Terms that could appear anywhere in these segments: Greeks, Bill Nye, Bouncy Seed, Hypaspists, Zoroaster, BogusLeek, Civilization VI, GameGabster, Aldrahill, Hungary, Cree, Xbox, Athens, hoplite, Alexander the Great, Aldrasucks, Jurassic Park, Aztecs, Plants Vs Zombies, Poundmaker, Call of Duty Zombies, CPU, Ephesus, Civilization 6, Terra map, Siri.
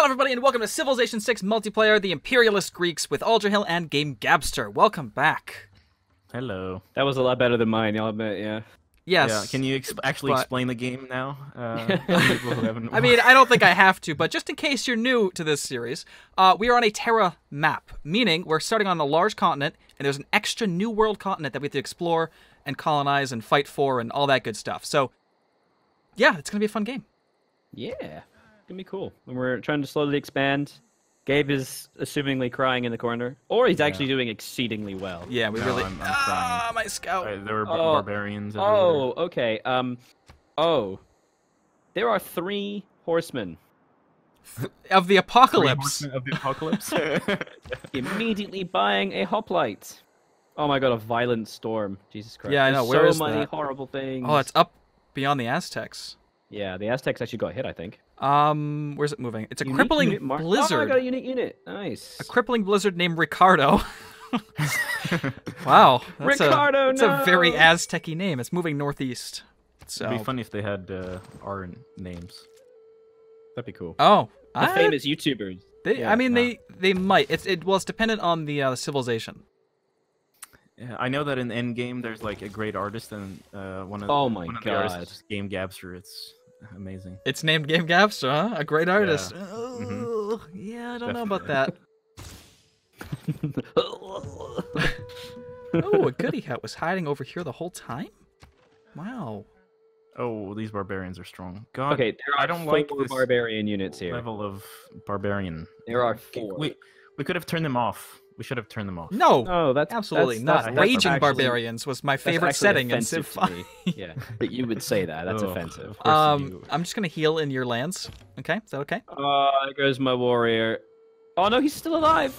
Hello everybody and welcome to Civilization VI Multiplayer, the Imperialist Greeks with Aldrahill and GameGabster. Welcome back. Hello. That was a lot better than mine, I'll admit, yeah. Yes. Yeah. Can you actually explain the game now? I mean, I don't think I have to, but just in case you're new to this series, we are on a Terra map, meaning we're starting on a large continent, and there's an extra new world continent that we have to explore and colonize and fight for and all that good stuff. So, yeah, it's going to be a fun game. Yeah. Gonna be cool. And we're trying to slowly expand. Gabe is assumingly crying in the corner, or he's actually doing exceedingly well. Yeah, we really. Ah, my scout. There were barbarians. Oh, okay. There are three horsemen of the apocalypse. Immediately buying a hoplite. Oh my god, a violent storm. Jesus Christ. Yeah, I know. Where is that? So many horrible things. Oh, it's up beyond the Aztecs. Yeah, the Aztecs actually got hit, I think. Where's it moving? It's a crippling blizzard. Oh, I got a unique unit. Nice. A crippling blizzard named Ricardo. Wow. That's Ricardo, no! It's a very Aztec-y name. It's moving northeast. So. It'd be funny if they had our names. That'd be cool. Oh. Famous YouTubers. They might. It's dependent on the civilization. Yeah, I know that in Endgame there's like a great artist and one of the artists, GameGabster. It's amazing. It's named GameGabster, huh? A great artist. Yeah, I don't know about that. Oh, a goody hat was hiding over here the whole time? Wow. Oh, these barbarians are strong. God, okay, there are four barbarian units here. Level of barbarian. There are four. We could have turned them off. We should have turned them off. No, that's absolutely not. Raging barbarians was my favorite setting in Civ 5. Yeah, but you would say that. That's offensive. I'm just gonna heal in your lands. Okay, is that okay? There goes my warrior. Oh no, he's still alive.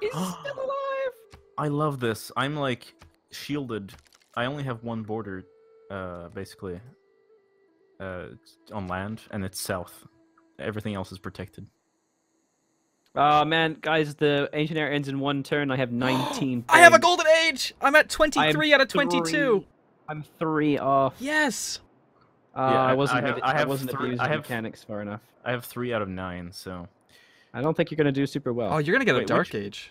He's still alive. I love this. I'm like shielded. I only have one border, basically, on land, and it's south. Everything else is protected. Oh man, guys, the ancient era ends in one turn. I have 19. I have a golden age. I'm at 23 out of 22. I'm 3 off. Yes. I wasn't abusing mechanics far enough. I have 3 out of 9, so I don't think you're gonna do super well. Oh, you're gonna get a dark age.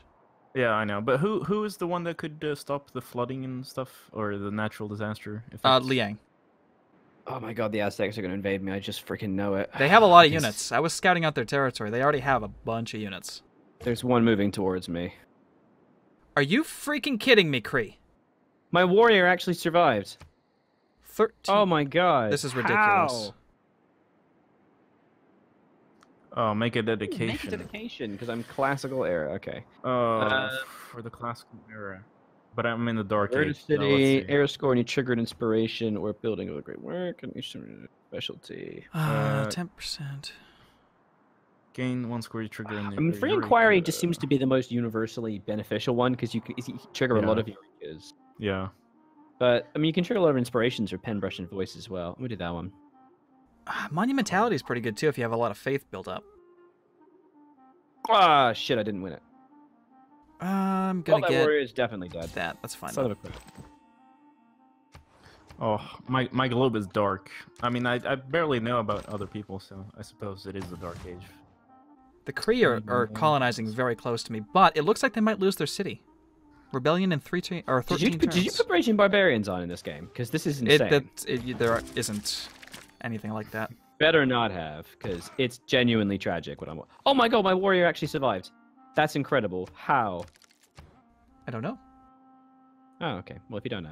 Yeah, I know. But who is the one that could stop the flooding and stuff, or the natural disaster? Liang. Oh my god, the Aztecs are going to invade me. I just freaking know it. They have a lot of units. I was scouting out their territory. They already have a bunch of units. There's one moving towards me. Are you freaking kidding me, Cree? My warrior actually survived. 13. Oh my god. This is ridiculous. How? Oh, make a dedication. Make a dedication, because I'm classical era. Okay. Oh, for the classical era. But I'm in the dark age. City, so air score, and you triggered inspiration or building of a great work, and each specialty. 10%. Gain 1 score you trigger. I'm free inquiry just seems to be the most universally beneficial one because you trigger a lot of areas. Yeah. But I mean, you can trigger a lot of inspirations or pen, brush, and voice as well. We did that one. Monumentality is pretty good too if you have a lot of faith built up. Ah shit! I didn't win it. I'm gonna get that warrior is definitely dead. That's fine. Oh, my globe is dark. I mean, I barely know about other people, so I suppose it is the dark age. The Cree are colonizing very close to me, but it looks like they might lose their city. Rebellion in 13 turns. Did you put raging barbarians on in this game? Because this is insane. There isn't anything like that. Better not have, because it's genuinely tragic. Oh my god, my warrior actually survived. That's incredible. How? I don't know. Oh, okay. Well, if you don't know.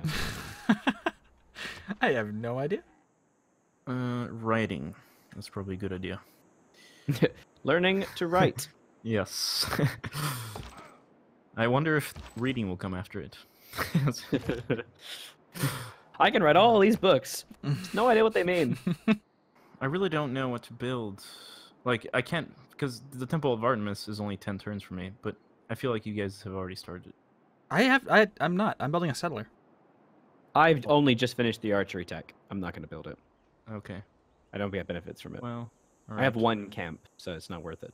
I have no idea. Writing. That's probably a good idea. Learning to write. Yes. I wonder if reading will come after it. I can write all these books. No idea what they mean. I really don't know what to build. Like, I can't... Because the Temple of Artemis is only 10 turns for me, but I feel like you guys have already started. I'm not. I'm building a settler. I've only just finished the archery tech. I'm not going to build it. Okay. I don't get benefits from it. Well, all right. I have one camp, so it's not worth it.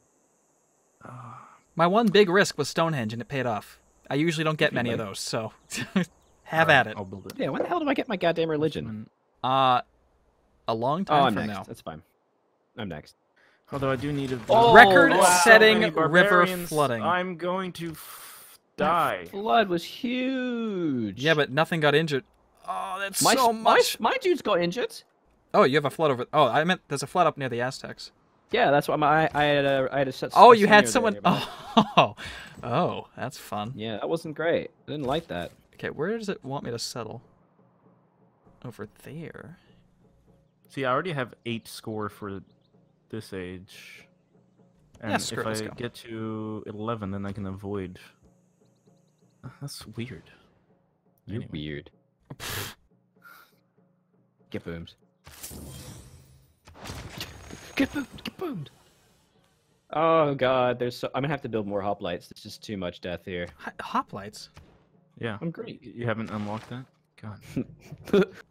My one big risk was Stonehenge, and it paid off. I usually don't get many of those, so have at it. I'll build it. Yeah, when the hell do I get my goddamn religion? A long time from now. That's fine. I'm next. Although I do need a record-setting river flooding. I'm going to die. That flood was huge. Yeah, but nothing got injured. Oh, that's so much. My dudes got injured. Oh, you have a flood over. Oh, I meant there's a flood up near the Aztecs. Yeah, that's why I had a set. Oh, you had someone. Oh, that's fun. Yeah, that wasn't great. I didn't like that. Okay, where does it want me to settle? Over there. See, I already have 8 score for this age. And yeah, screw it, if I get to 11, then I can avoid. That's weird. You're weird. Get boomed. Get boomed! Get boomed! Oh god, there's so... I'm gonna have to build more hoplites. There's just too much death here. Hoplites? Yeah. I'm great. You haven't unlocked that? God.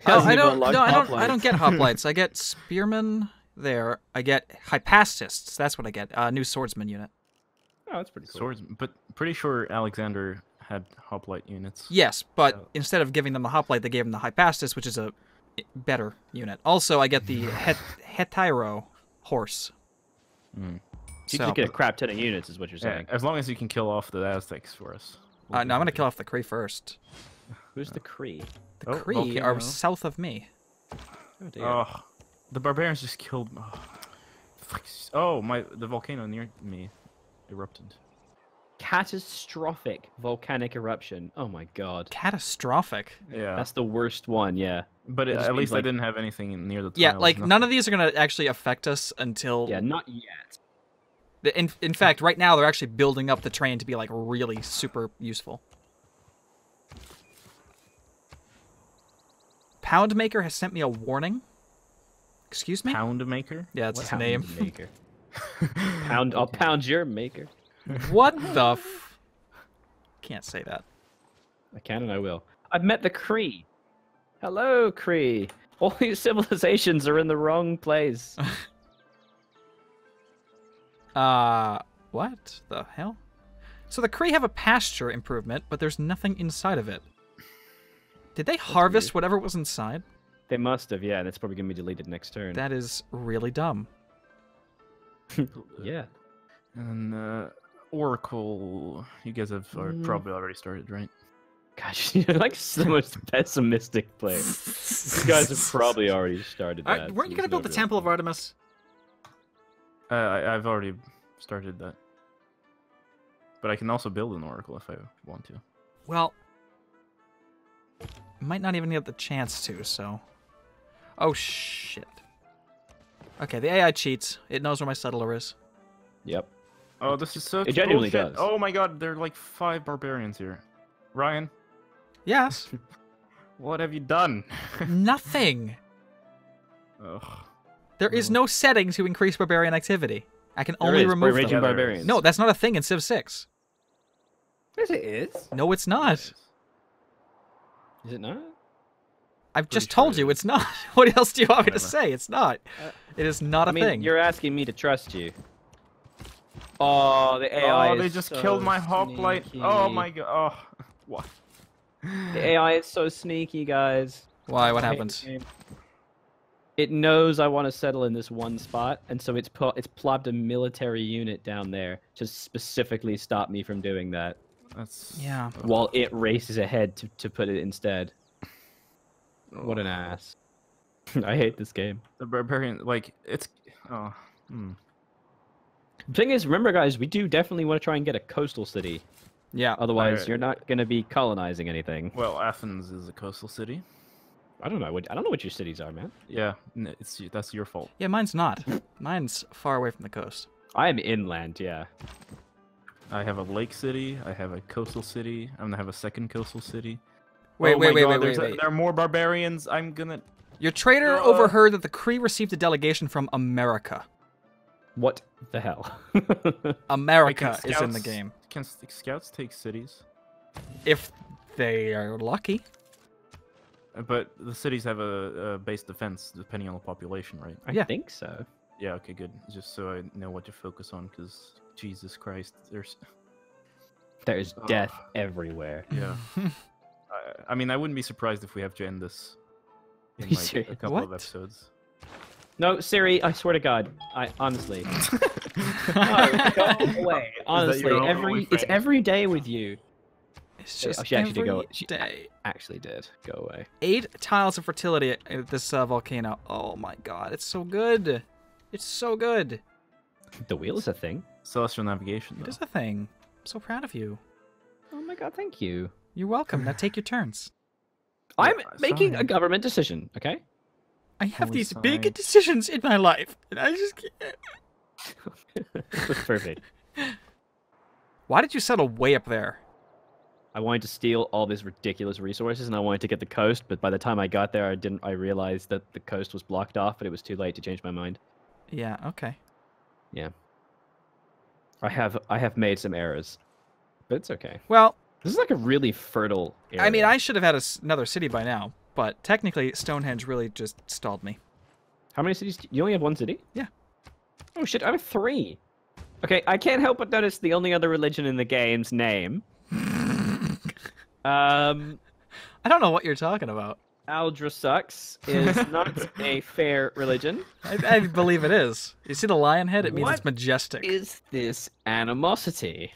I don't get hoplites. I get spearmen there. I get hypaspists. That's what I get. New swordsman unit. Oh, that's pretty cool. Swordsman, but pretty sure Alexander had hoplite units. Yes, but instead of giving them the hoplite, they gave them the hypastis, which is a better unit. Also, I get the hetiro horse. Mm. So, you just get a crap ton of units, is what you're saying. Yeah, as long as you can kill off the Aztecs for us. We'll no, I'm gonna kill off the Cree first. Who's the Cree? The Cree are south of me. Oh, dear. The barbarians just killed. The volcano near me erupted. Catastrophic volcanic eruption. Oh my god. Catastrophic. Yeah. That's the worst one. Yeah. But it, at least like, I didn't have anything near the. Yeah, like none of these are gonna actually affect us until. Yeah, not yet. In fact, right now they're actually building up the train to be like really super useful. Poundmaker has sent me a warning. Excuse me? Poundmaker? Yeah, that's his name. Poundmaker. I'll pound your maker. What the f... Can't say that. I can and I will. I've met the Cree. Hello, Cree. All these civilizations are in the wrong place. What the hell? So the Cree have a pasture improvement, but there's nothing inside of it. Did they harvest whatever was inside? They must have, yeah, and it's probably going to be deleted next turn. That is really dumb. Yeah. And Oracle, you guys have probably already started, right? Gosh, you're like so much pessimistic play. You guys have probably already started that. Right, weren't you going to build the Temple of Artemis? I've already started that. But I can also build an Oracle if I want to. Well, might not even get the chance to, so... Oh, shit. Okay, the AI cheats. It knows where my settler is. Yep. Oh, this is so... It genuinely does. Oh my god, there are like 5 barbarians here. Ryan? Yes? What have you done? Nothing! Ugh. There is no setting to increase barbarian activity. I can only remove raging barbarians. No, that's not a thing in Civ 6. Yes, it is. No, it's not. Is it not? I've just told you it's not. What else do you want me to say? It's not. It is not a thing. You're asking me to trust you. Oh, the AI! Oh, they just killed my hoplite. Oh my god! Oh, what? The AI is so sneaky, guys. Why? What happens? It knows I want to settle in this one spot, and so it's plopped a military unit down there to specifically stop me from doing that. That's... Yeah. While it races ahead to put it instead. What an ass. I hate this game. The barbarian, like, it's... Oh. Hmm. The thing is, remember guys, we do definitely want to try and get a coastal city. Yeah. Otherwise, you're not going to be colonizing anything. Well, Athens is a coastal city. I don't know. I don't know what your cities are, man. Yeah, that's your fault. Yeah, mine's not. Mine's far away from the coast. I am inland, yeah. I have a lake city. I have a coastal city. I'm gonna have a second coastal city. Wait, wait, there are more barbarians. I'm gonna. Your traitor overheard that the Cree received a delegation from America. What the hell? America is in the game. Can scouts take cities? If they are lucky. But the cities have a base defense depending on the population, right? I think so. Yeah. Okay. Good. Just so I know what to focus on, because. Jesus Christ, there's death everywhere. Yeah. I mean, I wouldn't be surprised if we have to end this in like a couple of episodes. No, Siri, I swear to God. I honestly. No, go away. Honestly, it's every day with you. It's just she actually did go away. 8 tiles of fertility at this volcano. Oh my God, it's so good. It's so good. The wheel is a thing. Celestial navigation, though. It is a thing. I'm so proud of you. Oh my God, thank you. You're welcome. Now take your turns. I'm making a government decision, okay? I have these big decisions in my life, and I just can't. That's perfect. Why did you settle way up there? I wanted to steal all these ridiculous resources, and I wanted to get the coast, but by the time I got there, I realized that the coast was blocked off, but it was too late to change my mind. Yeah, okay. Yeah. I have made some errors, but it's okay. Well... This is like a really fertile area. I mean, I should have had another city by now, but technically Stonehenge really just stalled me. How many cities? You only have 1 city? Yeah. Oh shit, I have 3. Okay, I can't help but notice the only other religion in the game's name. I don't know what you're talking about. Aldrasucks is not a fair religion. I believe it is. You see the lion head? It means it's majestic. What is this animosity?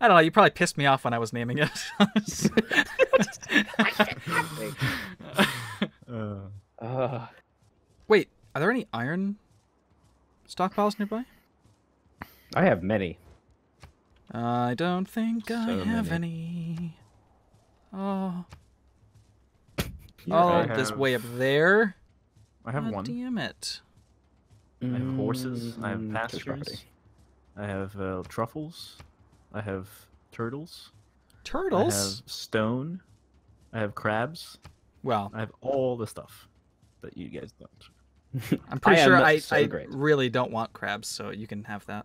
I don't know, you probably pissed me off when I was naming it. Wait, are there any iron stockpiles nearby? I have many. I don't think I have any. Oh. This way up there. I have 1. Damn it. I have horses. I have pastures. I have truffles. I have turtles. Turtles? I have stone. I have crabs. Well, I have all the stuff that you guys don't. I'm pretty sure I really don't want crabs, so you can have that.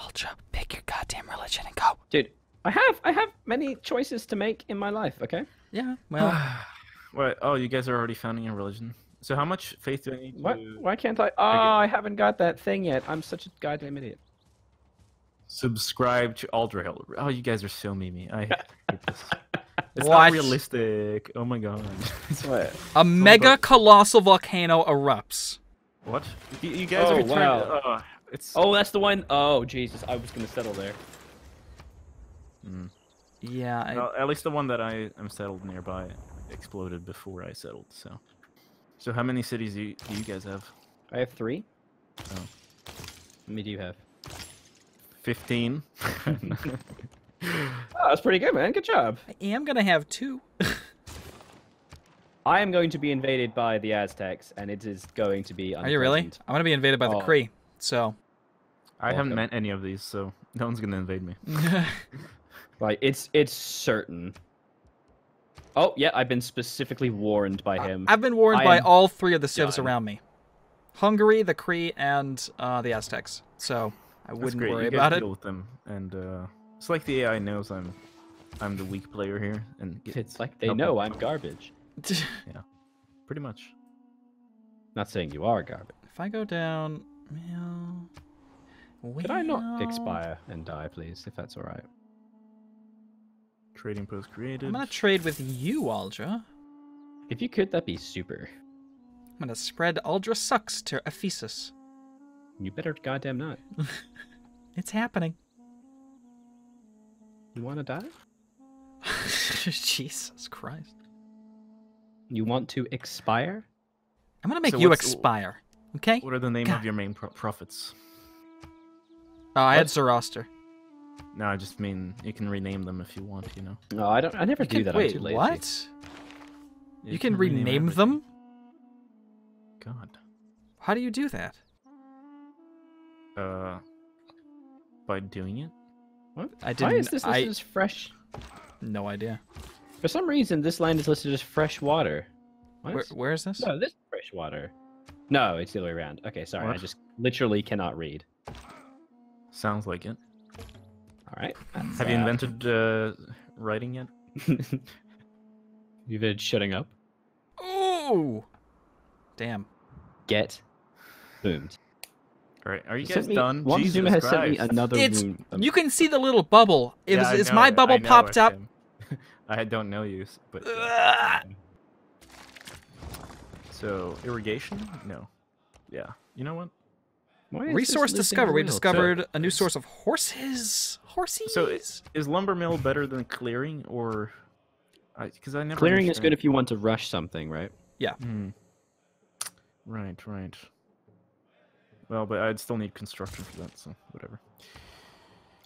Ultra, pick your goddamn religion and go. Dude, I have many choices to make in my life, okay? Yeah, well. Wait, oh, you guys are already founding a religion. So how much faith do I need to... What? Why can't I... Oh, I haven't got that thing yet. I'm such a goddamn idiot. Subscribe to Aldrahill. Oh, you guys are so memey. I hate this. It's not realistic. Oh my God. What? A mega colossal volcano erupts. What? You guys are... Wow. Oh, that's the one... Oh, Jesus. I was going to settle there. Mm. Yeah, well, at least the one that I am settled nearby exploded before I settled, so... So how many cities do you guys have? I have 3. Oh. How many do you have? 15. Oh, that's pretty good, man. Good job. I am going to have 2. I am going to be invaded by the Aztecs, and it is going to be unpleasant. Are you really? I'm going to be invaded by the Cree, so... I haven't met any of these, so no one's going to invade me. Right, it's certain. Oh, yeah, I've been specifically warned by him. I've been warned by all 3 of the civs around me. Hungary, the Cree, and the Aztecs. So I wouldn't worry about it. Deal with them. And it's like the AI knows I'm the weak player here. And it's like they know I'm garbage. Yeah, pretty much. Not saying you are garbage. If I go down... Could I not expire and die, please, if that's all right? Trading post created. I'm gonna trade with you, Aldra. If you could, that'd be super. I'm gonna spread Aldrasucks to Ephesus. You better goddamn not. It's happening. You wanna die? Jesus Christ. You want to expire? I'm gonna make you expire, okay? What are the name of your main prophets? Oh, I had Zoroaster. No, I just mean you can rename them if you want, you know. No, I don't. I never do that. Wait, I'm too lazy. What? Yeah, you can rename them? God. How do you do that? By doing it. What? I didn't. Why is this listed as fresh? No idea. For some reason, this land is listed as fresh water. What? Where is this? No, this is fresh water. No, it's the other way around. Okay, sorry. What? I just literally cannot read. Sounds like it. All right. Have you invented writing yet? You've been shutting up. Oh, damn! Get boomed. All right. Are you guys done? Jesus has sent me another boom. You can see the little bubble. It's my bubble popped up. I don't know you, but So, irrigation? No. Yeah. You know what? Resource discovered. We've discovered a new source of horses. Horses. So is lumber mill better than clearing, or? Because I never. Clearing is good if you want to rush something, right? Yeah. Mm. Right. Right. Well, but I'd still need construction for that, so whatever.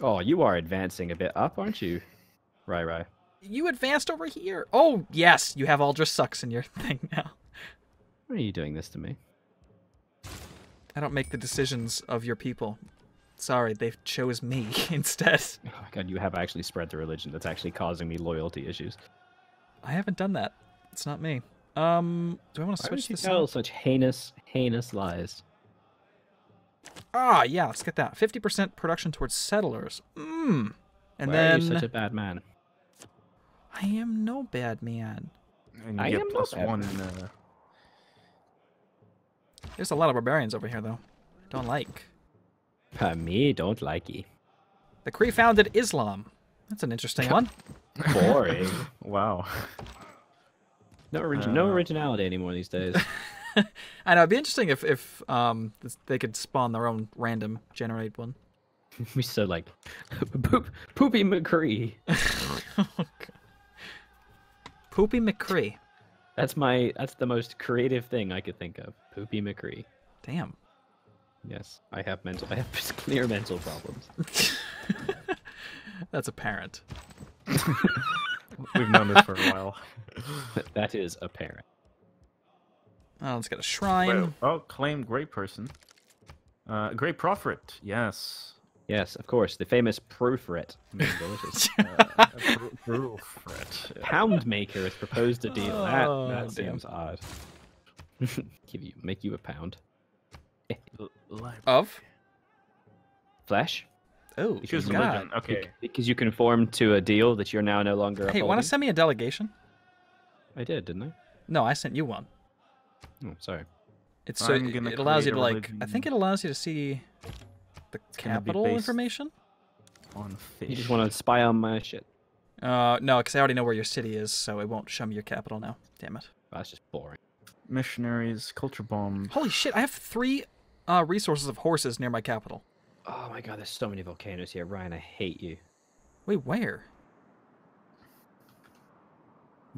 Oh, you are advancing a bit up, aren't you, Rai? You advanced over here. Oh yes, you have Aldrasucks in your thing now. Why are you doing this to me? I don't make the decisions of your people. Sorry, they chose me instead. Oh my god, you have actually spread the religion that's actually causing me loyalty issues. I haven't done that. It's not me. Do I want to switch this? Why would you tell such heinous lies? Ah, yeah, let's get that. 50% production towards settlers. Mmm. And then... Why are you such a bad man? I am no bad man. And you get plus one in the... There's a lot of barbarians over here, though. Don't like. Me don't likey. The Cree founded Islam. That's an interesting one. Boring. Wow. No originality anymore these days. I know. It'd be interesting if they could spawn their own random generated one. We said like Poopy McCree. Oh, God. Poopy McCree. That's the most creative thing I could think of. Poopy McCree. Damn. Yes, I have clear mental problems. That's apparent. We've known this for a while. That is apparent. Oh, let's get a shrine. Well, oh, claim great person. Great prophet. Yes. Yes, of course. The famous proofrit. Proofrit. Yeah. Poundmaker has proposed a deal. Oh, that seems odd. Make you a pound. Of? Flesh? Oh, because religion. Okay. Because you conform to a deal that you're now no longer upholding. Hey, want to send me a delegation? I did, didn't I? No, I sent you one. Oh, sorry. It's so it allows you to like. I think it allows you to see the capital information. On fish. You just want to spy on my shit. No, because I already know where your city is, so it won't show me your capital now. Damn it. Oh, that's just boring. Missionaries, culture bomb. Holy shit! I have 3 resources of horses near my capital. Oh my god, there's so many volcanoes here, Ryan. I hate you. Wait, where?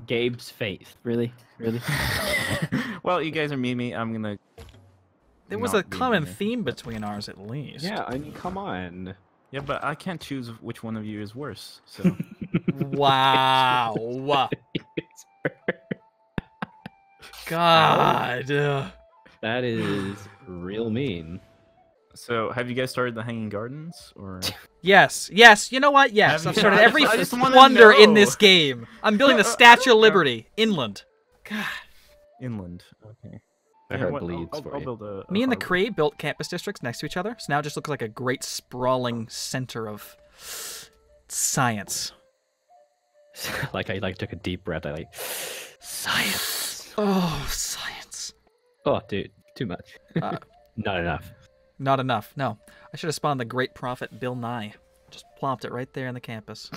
Gabe's faith. Really? Well, you guys are Mimi. I'm gonna. There was a common theme between ours, at least. Yeah, I mean, come on. Yeah, but I can't choose which one of you is worse. So. Wow. God, that is real mean. So, have you guys started the Hanging Gardens, or? Yes. You know what? Yes, I've started every wonder in this game. I'm building the Statue of Liberty inland. God. Inland. Okay. I heard bleeds. I'll build a Me and the Cree built campus districts next to each other, so now it just looks like a great sprawling center of science. Like I took a deep breath. I like science. Oh, science. Oh, dude. Too much. Not enough. Not enough, no. I should have spawned the great prophet Bill Nye. Just plopped it right there in the campus.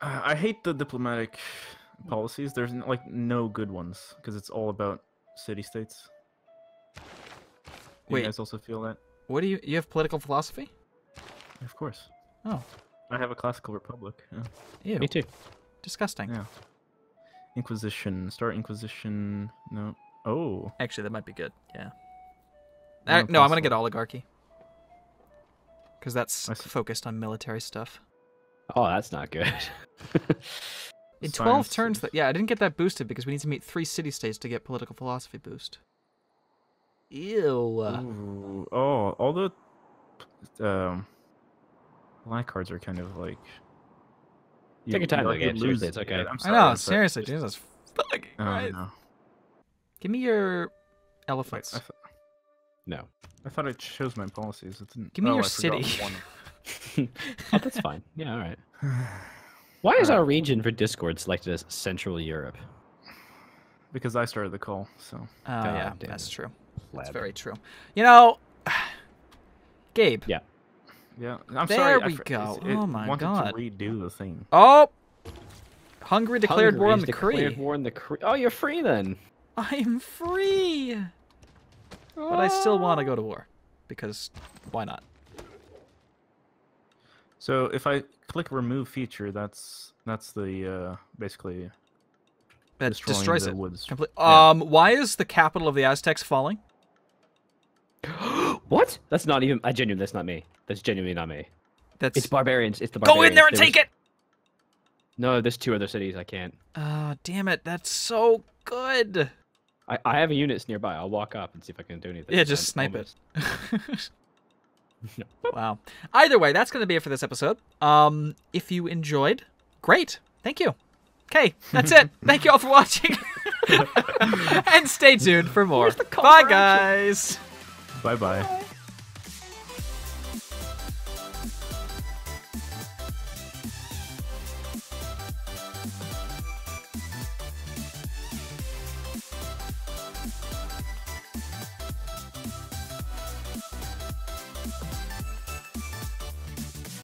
I hate the diplomatic policies. There's, like, no good ones, because it's all about city-states. Wait. You guys also feel that? What do you have political philosophy? Of course. Oh. I have a classical republic. Yeah. Ew. Me too. Disgusting. Yeah. Inquisition. Start Inquisition. No. Oh. Actually, that might be good. Yeah. No, I'm going to get Oligarchy. Because that's focused on military stuff. Oh, that's not good. In 12 turns... Yeah, I didn't get that boosted because we need to meet 3 city-states to get political philosophy boost. Ew. Ooh. Oh, all the... black cards are kind of like... Take your time, again. Lose it. It's okay. I'm sorry, I know. Seriously, Jesus. Fuck. Oh, no. Give me your elephants. Wait, no. I thought it shows my policies. It didn't. Give me your city. Oh, that's fine. Yeah, all right. Why is our region for Discord selected as Central Europe? Because I started the call. So. Oh yeah, that's true. That's very true. You know, Gabe. Yeah. Yeah, I'm sorry. There we go. Oh my god. I wanted to redo the thing. Oh, Hungary declared war on the Cree. Oh, you're free then. I am free. Oh. But I still want to go to war, because why not? So if I click remove feature, that's the basically that destroys the woods. Yeah. Why is the capital of the Aztecs falling? What? That's not even. I genuinely. That's not me. That's genuinely not me. That's it's barbarians. It's the barbarians. Go in there and take it. No, there's two other cities I can't. Oh, damn it. That's so good. I have a unit nearby. I'll walk up and see if I can do anything. Yeah, just snipe it. Wow. Either way, that's going to be it for this episode. If you enjoyed, great. Thank you. Okay, that's it. Thank you all for watching. And stay tuned for more. Bye, guys. Bye-bye.